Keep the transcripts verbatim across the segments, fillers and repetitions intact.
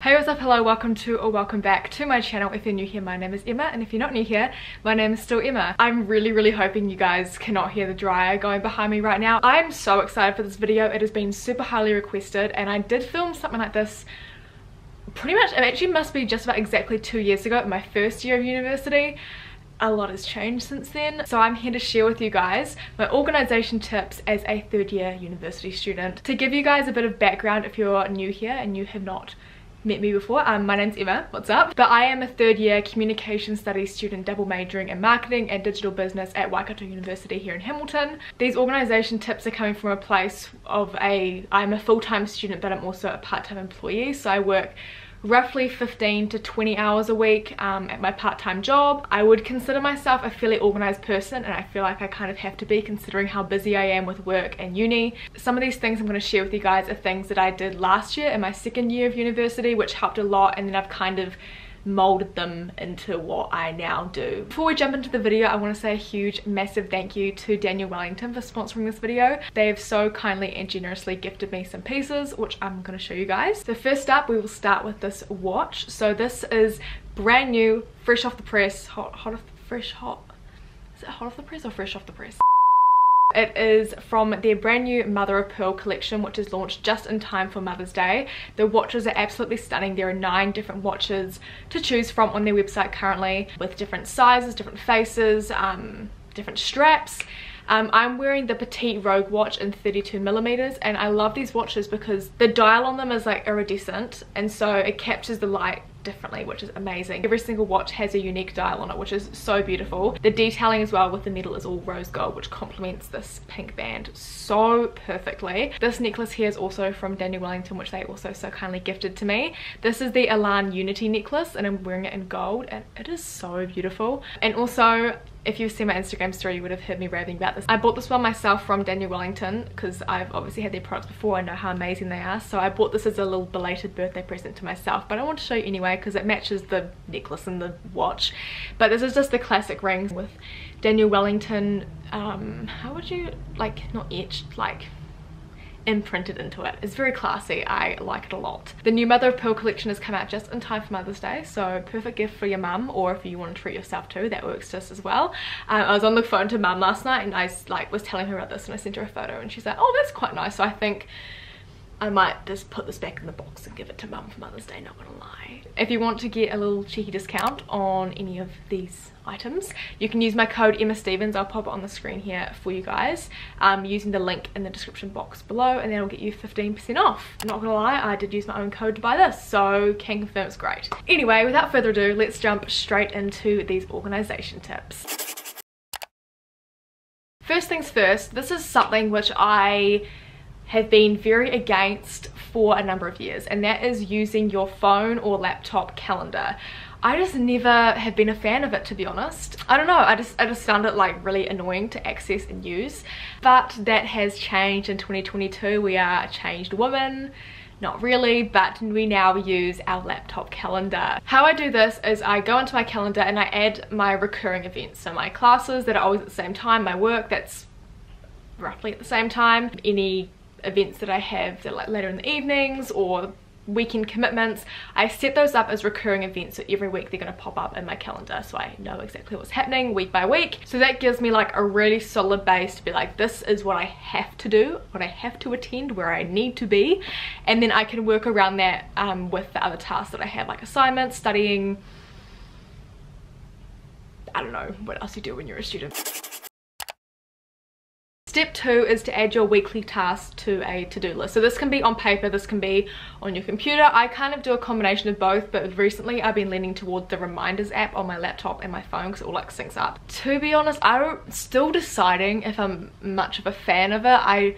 Hey, what's up, hello, welcome to or welcome back to my channel. If you're new here, my name is Emma, and if you're not new here, my name is still Emma. I'm really really hoping you guys cannot hear the dryer going behind me right now. I'm so excited for this video. It has been super highly requested, and I did film something like this pretty much, it actually must be just about exactly two years ago, my first year of university. A lot has changed since then, so I'm here to share with you guys my organisation tips as a third year university student. To give you guys a bit of background if you're new here and you have not met me before, um, my name's Emma, what's up? But I am a third year communication studies student double majoring in marketing and digital business at Waikato University here in Hamilton. These organisation tips are coming from a place of a, I'm a full-time student but I'm also a part-time employee, so I work roughly fifteen to twenty hours a week um, at my part-time job. I would consider myself a fairly organized person, and I feel like I kind of have to be considering how busy I am with work and uni. Some of these things I'm going to share with you guys are things that I did last year in my second year of university, which helped a lot, and then I've kind of molded them into what I now do. Before we jump into the video, I want to say a huge massive thank you to Daniel Wellington for sponsoring this video. They have so kindly and generously gifted me some pieces which I'm going to show you guys. So first up, we will start with this watch. So this is brand new, fresh off the press, hot hot off the fresh hot is it hot off the press or fresh off the press? It is from their brand new Mother of Pearl collection, which is launched just in time for Mother's Day. The watches are absolutely stunning. There are nine different watches to choose from on their website currently, with different sizes, different faces, um, different straps. Um, I'm wearing the Petite Rogue watch in thirty-two millimeters, and I love these watches because the dial on them is like iridescent, and so it captures the light differently, which is amazing. Every single watch has a unique dial on it, which is so beautiful. The detailing as well with the metal is all rose gold, which complements this pink band so perfectly. This necklace here is also from Daniel Wellington, which they also so kindly gifted to me. This is the Elan Unity necklace, and I'm wearing it in gold, and it is so beautiful. And also, if you've seen my Instagram story, you would have heard me raving about this. I bought this one myself from Daniel Wellington because I've obviously had their products before. I know how amazing they are, so I bought this as a little belated birthday present to myself, but I want to show you anyway because it matches the necklace and the watch. But this is just the classic ring with Daniel Wellington, um, how would you, like, not etched, like imprinted into it. It's very classy. I like it a lot. The new Mother of Pearl collection has come out just in time for Mother's Day, so perfect gift for your mum, or if you want to treat yourself too, that works just as well. Um, I was on the phone to mum last night, and I like was telling her about this, and I sent her a photo, and she's like, "Oh, that's quite nice." So I think I might just put this back in the box and give it to mum for Mother's Day, not gonna lie. If you want to get a little cheeky discount on any of these items, you can use my code Emma Stevens. I'll pop it on the screen here for you guys, um, using the link in the description box below, and that'll get you fifteen percent off. I'm not gonna lie, I did use my own code to buy this, so can confirm it's great. Anyway, without further ado, let's jump straight into these organisation tips. First things first, this is something which I have been very against for a number of years, and that is using your phone or laptop calendar. I just never have been a fan of it, to be honest. I don't know, I just I just found it like really annoying to access and use. But that has changed in twenty twenty-two. We are a changed woman. Not really, but we now use our laptop calendar. How I do this is I go into my calendar and I add my recurring events. So my classes that are always at the same time, my work that's roughly at the same time, any events that I have that are like later in the evenings or weekend commitments. I set those up as recurring events, so every week they're going to pop up in my calendar, so I know exactly what's happening week by week. So that gives me like a really solid base to be like, this is what I have to do, what I have to attend, where I need to be, and then I can work around that um, with the other tasks that I have, like assignments, studying, I don't know what else you do when you're a student. Step two is to add your weekly tasks to a to-do list. So this can be on paper, this can be on your computer. I kind of do a combination of both, but recently I've been leaning towards the reminders app on my laptop and my phone because it all like syncs up. To be honest, I'm still deciding if I'm much of a fan of it. I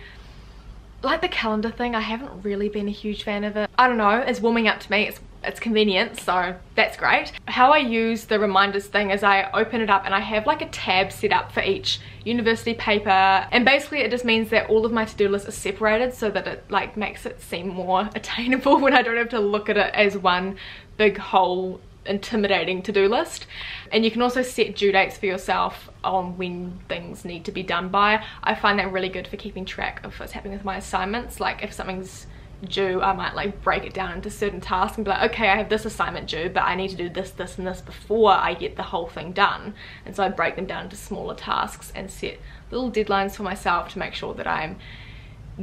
like the calendar thing, I haven't really been a huge fan of it. I don't know, it's warming up to me, it's it's convenient, so that's great. How I use the reminders thing is I open it up and I have like a tab set up for each university paper, and basically it just means that all of my to-do list is separated so that it like makes it seem more attainable when I don't have to look at it as one big whole intimidating to-do list. And you can also set due dates for yourself on when things need to be done by. I find that really good for keeping track of what's happening with my assignments, like if something's due, I might like break it down into certain tasks and be like, okay, I have this assignment due, but I need to do this, this and this before I get the whole thing done. And so I break them down into smaller tasks and set little deadlines for myself to make sure that I'm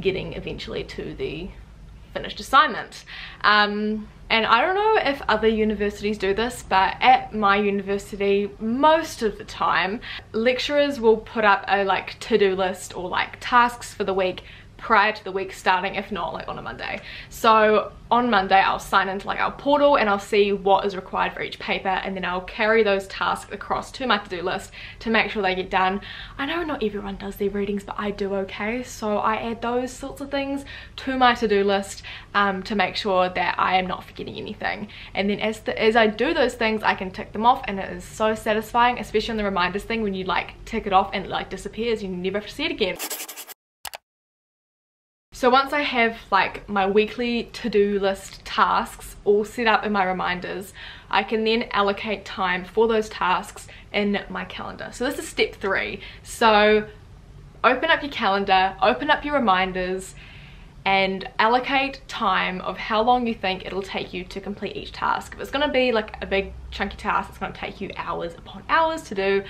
getting eventually to the finished assignment. Um, and I don't know if other universities do this, but at my university most of the time lecturers will put up a like to-do list or like tasks for the week prior to the week starting, if not like on a Monday. So on Monday I'll sign into like our portal and I'll see what is required for each paper, and then I'll carry those tasks across to my to-do list to make sure they get done. I know not everyone does their readings, but I do okay, so I add those sorts of things to my to-do list um, to make sure that I am not forgetting anything. And then as, the, as I do those things I can tick them off, and it is so satisfying, especially on the reminders thing when you like tick it off and it like disappears, you never see it again. So once I have like my weekly to-do list tasks all set up in my reminders, I can then allocate time for those tasks in my calendar. So this is step three. So open up your calendar, open up your reminders, and allocate time of how long you think it'll take you to complete each task. If it's going to be like a big chunky task, it's going to take you hours upon hours to do,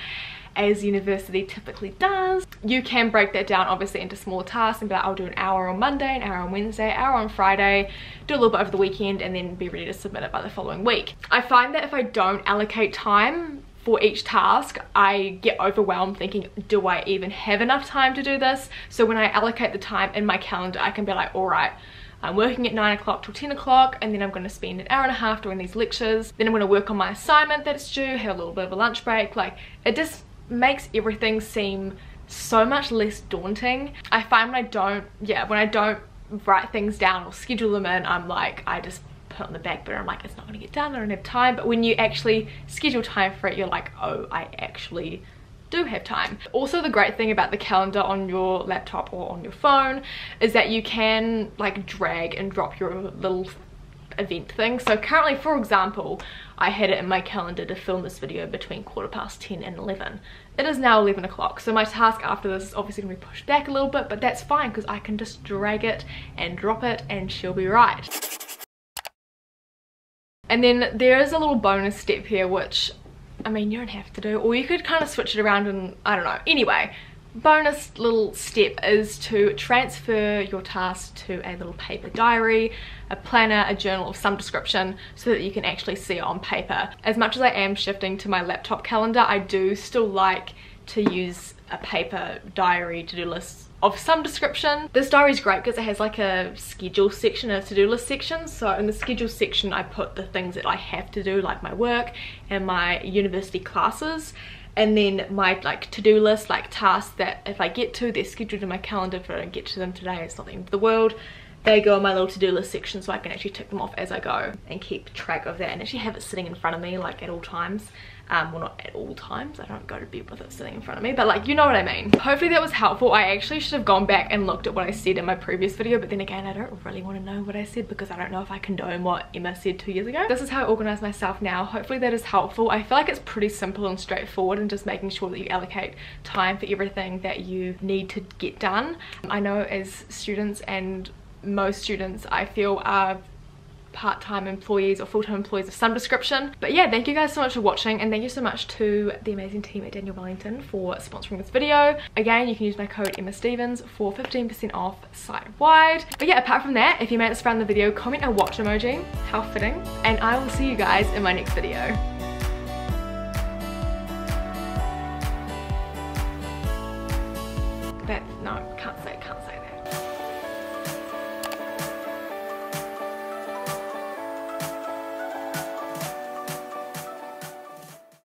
as university typically does, you can break that down obviously into smaller tasks and be like, I'll do an hour on Monday, an hour on Wednesday, an hour on Friday, do a little bit over the weekend, and then be ready to submit it by the following week. I find that if I don't allocate time for each task, I get overwhelmed thinking, do I even have enough time to do this? So when I allocate the time in my calendar, I can be like, all right, I'm working at nine o'clock till ten o'clock, and then I'm going to spend an hour and a half doing these lectures, then I'm going to work on my assignment that's due, have a little bit of a lunch break. Like, it just makes everything seem so much less daunting. I find when I don't, yeah, when I don't write things down or schedule them in, I'm like, I just put it on the back burner. I'm like, it's not gonna get done, I don't have time. But when you actually schedule time for it, you're like, oh, I actually do have time. Also, the great thing about the calendar on your laptop or on your phone is that you can like drag and drop your little event thing. So currently, for example, I had it in my calendar to film this video between quarter past ten and eleven. It is now eleven o'clock, so my task after this is obviously going to be pushed back a little bit, but that's fine because I can just drag it and drop it and she'll be right. And then there is a little bonus step here, which, I mean, you don't have to do, or you could kind of switch it around and I don't know. Anyway, bonus little step is to transfer your task to a little paper diary, a planner, a journal of some description, so that you can actually see it on paper. As much as I am shifting to my laptop calendar, I do still like to use a paper diary to-do list of some description. This diary is great because it has like a schedule section and a to-do list section. So in the schedule section I put the things that I have to do, like my work and my university classes, and then my like to-do list, like tasks that if I get to, they're scheduled in my calendar. If I don't get to them today, it's not the end of the world. They go in my little to-do list section so I can actually tick them off as I go and keep track of that and actually have it sitting in front of me like at all times. Um, well, not at all times, I don't go to bed with it sitting in front of me, but like, you know what I mean. Hopefully that was helpful. I actually should have gone back and looked at what I said in my previous video, but then again, I don't really want to know what I said because I don't know if I condone what Emma said two years ago. This is how I organize myself now. Hopefully that is helpful. I feel like it's pretty simple and straightforward, and just making sure that you allocate time for everything that you need to get done. I know as students, and most students I feel are part-time employees or full-time employees of some description. But yeah, thank you guys so much for watching, and thank you so much to the amazing team at Daniel Wellington for sponsoring this video. Again, you can use my code Emma Stevens for fifteen percent off site-wide. But yeah, apart from that, if you made it this far in the video, comment a watch emoji, how fitting, and I will see you guys in my next video. That, no, can't say.